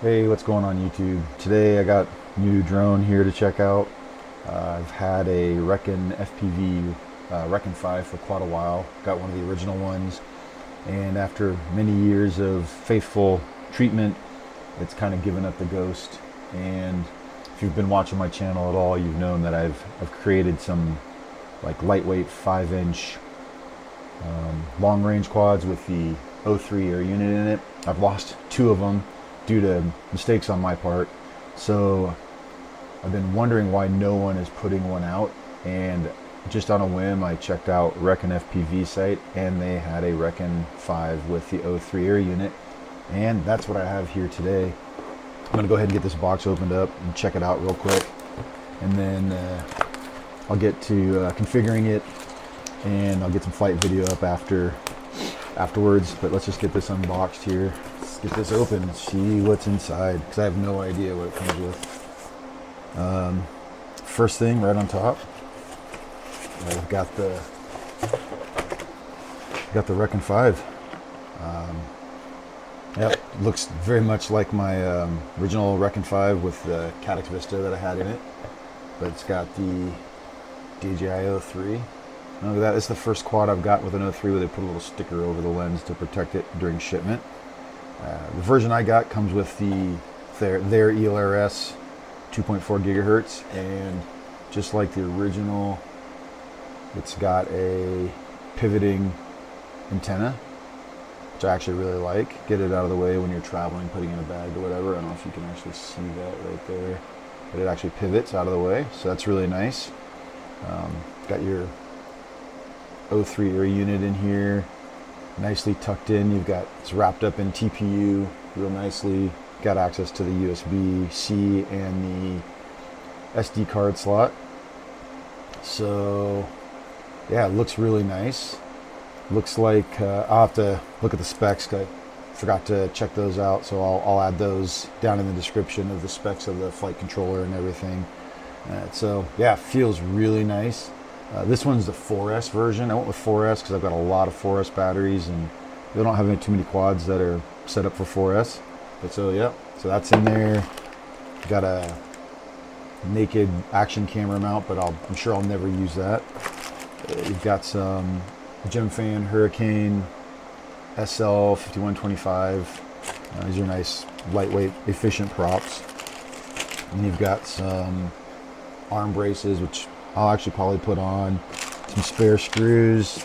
Hey, what's going on YouTube? Today I got a new drone here to check out. I've had a Rekon FPV, Rekon 5 for quite a while. Got one of the original ones, and after many years of faithful treatment, it's kind of given up the ghost. And if you've been watching my channel at all, you've known that I've created some like lightweight 5-inch long-range quads with the O3 Air Unit in it. I've lost two of them due to mistakes on my part, so I've been wondering why no one is putting one out. And just on a whim, I checked out Rekon FPV site, and they had a Rekon 5 with the O3 Air Unit, and that's what I have here today. I'm gonna go ahead and get this box opened up and check it out real quick, and then I'll get to configuring it, and I'll get some flight video up afterwards. But let's just get this unboxed here. Let's get this open and see what's inside, because I have no idea what it comes with. First thing, right on top, I've got the Rekon 5. Yep, looks very much like my original Rekon 5 with the Caddx Vista that I had in it, but it's got the DJI O3. Look at that, it's the first quad I've got with an O3 where they put a little sticker over the lens to protect it during shipment. The version I got comes with their ELRS 2.4 gigahertz, and just like the original, it's got a pivoting antenna, which I actually really like. Get it out of the way when you're traveling, putting in a bag or whatever. I don't know if you can actually see that right there, but it actually pivots out of the way, so that's really nice. Got your O3 Air Unit in here, nicely tucked in. You've got, it's wrapped up in TPU real nicely. Got access to the USB-C and the SD card slot. So yeah, it looks really nice. Looks like, I'll have to look at the specs, 'cause I forgot to check those out, so I'll add those down in the description of the specs of the flight controller and everything. So yeah, feels really nice. This one's the 4S version. I went with 4S because I've got a lot of 4S batteries, and they don't have too many quads that are set up for 4S. But so yeah, so that's in there. Got a naked action camera mount, but I'm sure I'll never use that. You've got some Gemfan Hurricane SL5125. These are nice, lightweight, efficient props. And you've got some arm braces, which I'll actually probably put on, some spare screws,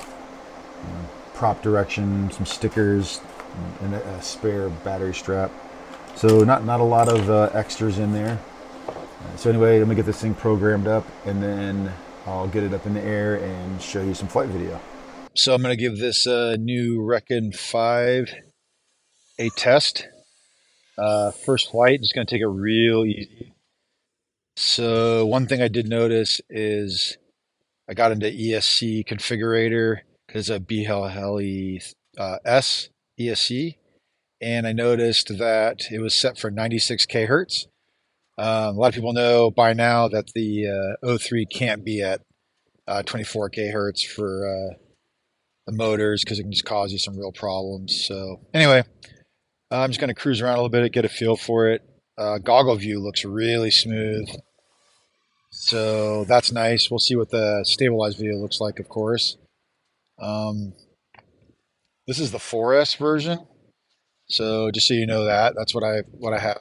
prop direction, some stickers, and a spare battery strap. So not a lot of extras in there. So anyway, let me get this thing programmed up, and then I'll get it up in the air and show you some flight video. So I'm going to give this new Rekon 5 a test. First flight, just going to take it real easy. So one thing I did notice is I got into ESC configurator, because it's a BLHeli-S ESC, and I noticed that it was set for 96 kHz. A lot of people know by now that the O3 can't be at 24 kHz for the motors, because it can just cause you some real problems. So anyway, I'm just going to cruise around a little bit, get a feel for it. Goggle view looks really smooth, so that's nice. We'll see what the stabilized video looks like, of course. This is the 4S version, so just so you know that that's what I have.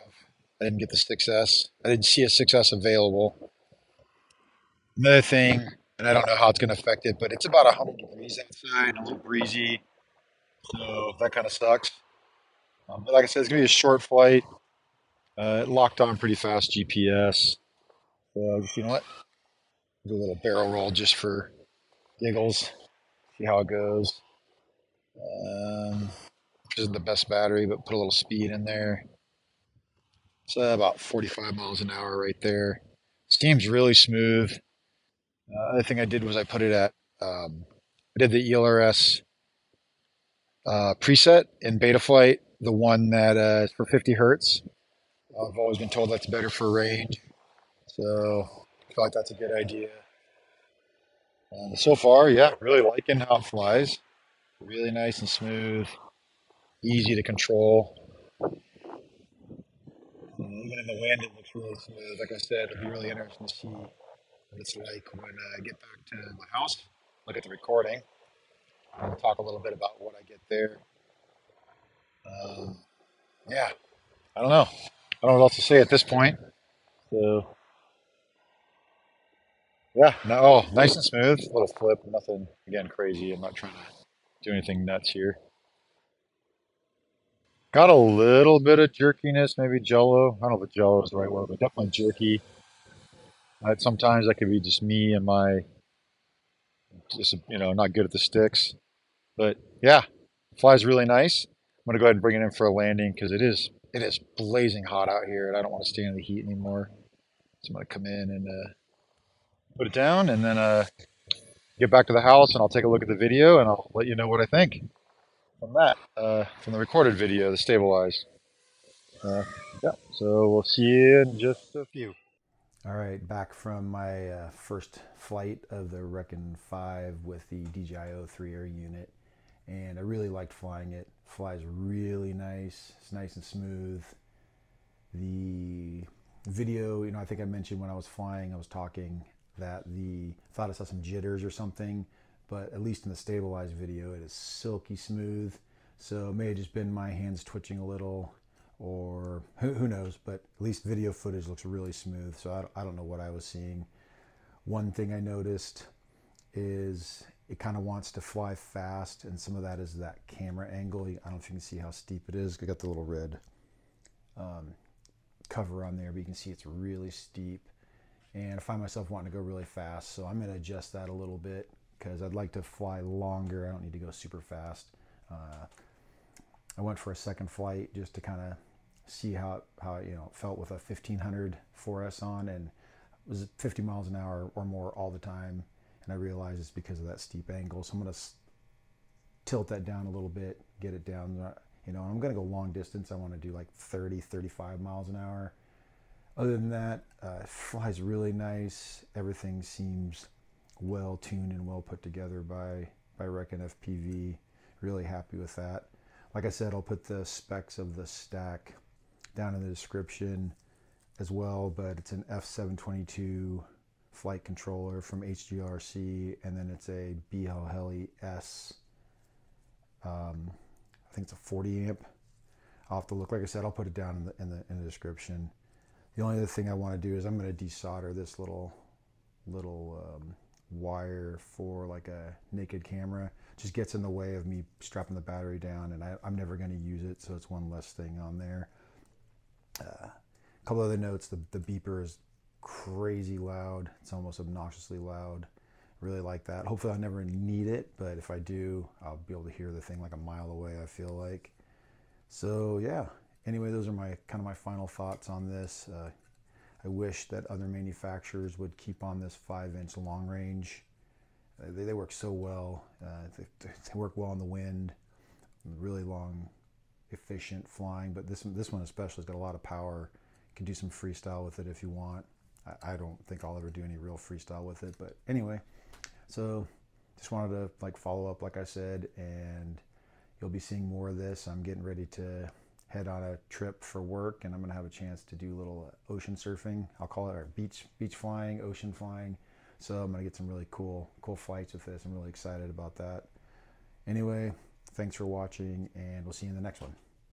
I didn't get the 6S. I didn't see a 6S available. Another thing, and I don't know how it's going to affect it, but it's about 100 degrees outside, a little breezy, so that kind of sucks. But like I said, it's going to be a short flight. It locked on pretty fast GPS. So you know what? Do a little barrel roll just for giggles. See how it goes. This isn't the best battery, but put a little speed in there. It's about 45 miles an hour right there. Seems really smooth. Other thing I did was I put it at, I did the ELRS preset in Betaflight, the one that is for 50 hertz. I've always been told that's better for range, so I feel like that's a good idea. So far, yeah, really liking how it flies. Really nice and smooth, easy to control. Even in the wind, it looks really smooth. Like I said, it'll be really interesting to see what it's like when I get back to my house, look at the recording, and talk a little bit about what I get there. Yeah, I don't know. I don't know what else to say at this point. So, yeah, no, oh, nice and smooth. A little flip, nothing, again, crazy. I'm not trying to do anything nuts here. Got a little bit of jerkiness, maybe jello. I don't know if jello is the right word, but definitely jerky. Sometimes that could be just me and my, just, you know, not good at the sticks. But yeah, flies really nice. I'm gonna go ahead and bring it in for a landing because it is blazing hot out here and I don't want to stay in the heat anymore. So I'm gonna come in and put it down and then get back to the house and I'll take a look at the video and I'll let you know what I think. From that, from the recorded video, the stabilized. Yeah, so we'll see you in just a few. All right, back from my first flight of the Rekon 5 with the DJI O3 Air Unit, and I really liked flying it. Flies really nice. It's nice and smooth. The video, you know, I think I mentioned when I was flying, I was talking that thought I saw some jitters or something. But at least in the stabilized video, it is silky smooth. So it may have just been my hands twitching a little, or who knows, but at least video footage looks really smooth. So I don't know what I was seeing. One thing I noticed is it kind of wants to fly fast, and some of that is that camera angle. I don't know if you can see how steep it is. I got the little red cover on there, but you can see it's really steep. And I find myself wanting to go really fast, so I'm gonna adjust that a little bit, because I'd like to fly longer. I don't need to go super fast. I went for a second flight just to kind of see how it, you know, felt with a 1500 4S on, and it was 50 miles an hour or more all the time. And I realized it's because of that steep angle. So I'm gonna tilt that down a little bit, get it down, you know, I'm gonna go long distance. I wanna do like 30, 35 miles an hour. Other than that, it flies really nice. Everything seems well tuned and well put together by Rekon FPV. Really happy with that. Like I said, I'll put the specs of the stack down in the description as well, but it's an F722 flight controller from HGRC, and then it's a BLHeli-S. I think it's a 40 amp. I'll have to look. Like I said, I'll put it down in the description. The only other thing I want to do is I'm going to desolder this little wire for like a naked camera. Just gets in the way of me strapping the battery down, and I'm never going to use it, so it's one less thing on there. A couple other notes: the beeper is crazy loud. It's almost obnoxiously loud. Really like that. Hopefully I'll never need it, but if I do, I'll be able to hear the thing like a mile away, I feel like. So yeah, anyway, those are my final thoughts on this. I wish that other manufacturers would keep on this 5-inch long range. They work so well. They work well in the wind, really long, efficient flying. But this one especially has got a lot of power. You can do some freestyle with it if you want. I don't think I'll ever do any real freestyle with it. But anyway, so just wanted to like follow up, like I said, and you'll be seeing more of this. I'm getting ready to head on a trip for work, and I'm gonna have a chance to do a little ocean surfing. I'll call it our beach flying, ocean flying. So I'm gonna get some really cool flights with this. I'm really excited about that. Anyway, thanks for watching, and we'll see you in the next one.